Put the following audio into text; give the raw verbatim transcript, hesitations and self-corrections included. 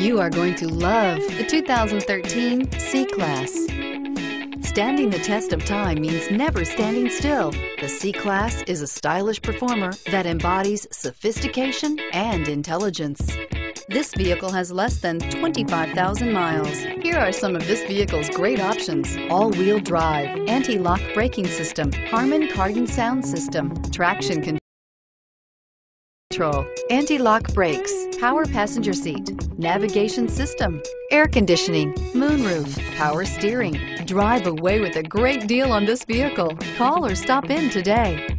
You are going to love the two thousand thirteen C-Class. Standing the test of time means never standing still. The C-Class is a stylish performer that embodies sophistication and intelligence. This vehicle has less than twenty-five thousand miles. Here are some of this vehicle's great options: all-wheel drive, anti-lock braking system, Harman Kardon sound system, traction control, anti-lock brakes, power passenger seat, navigation system, air conditioning, moonroof, power steering. Drive away with a great deal on this vehicle. Call or stop in today.